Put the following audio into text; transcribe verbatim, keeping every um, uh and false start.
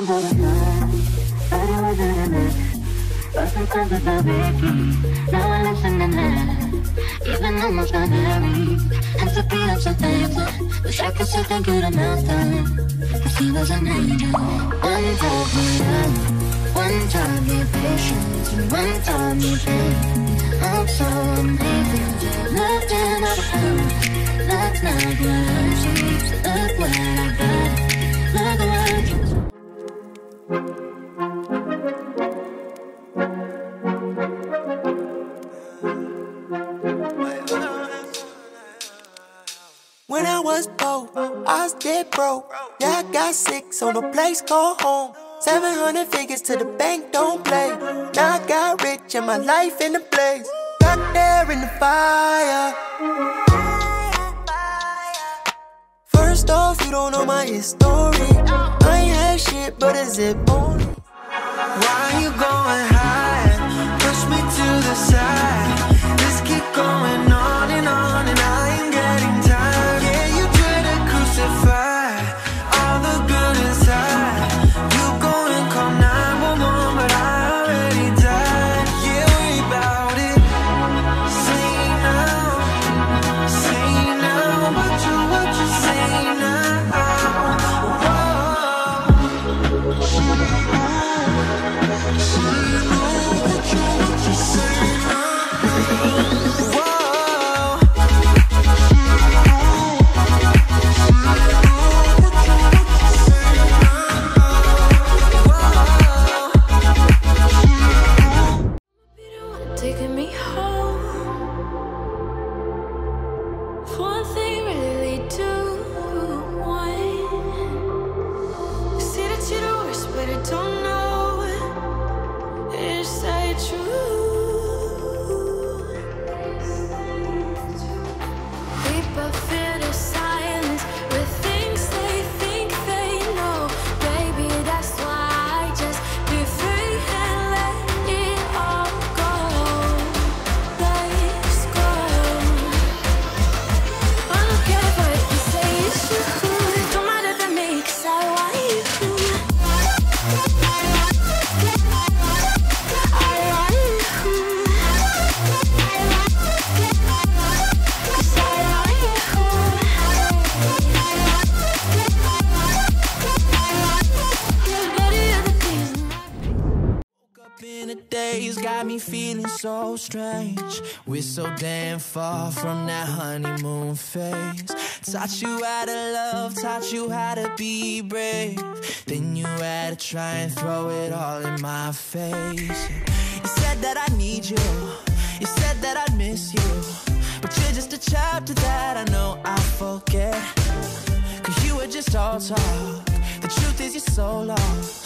I'm not enough, but I wasn't enough. Lost in terms of the biggie, now I listen enough. Even almost got married, had to be up so thankful. Wish I could say thank you to Malcolm, cause he was an angel. One time we love, one time we patience, and one time we faith. I'm so amazing, loved in our family. Look now, your cheeks, look what I got, look what I got. When I was poor, I was dead broke. Yeah, I got six on a place called home. Seven hundred figures to the bank, don't play. Now I got rich and my life in the blaze. Got there in the fire. First off, you don't know my history. I ain't had shit, but is it only? Why you going high? Push me to the side. Let's keep going on and on and on. Feeling so strange. We're so damn far from that honeymoon phase. Taught you how to love, taught you how to be brave. Then you had to try and throw it all in my face. You said that I need you, you said that I'd miss you, but you're just a child to that. I know I forget, cause you were just all talk. The truth is you're so lost.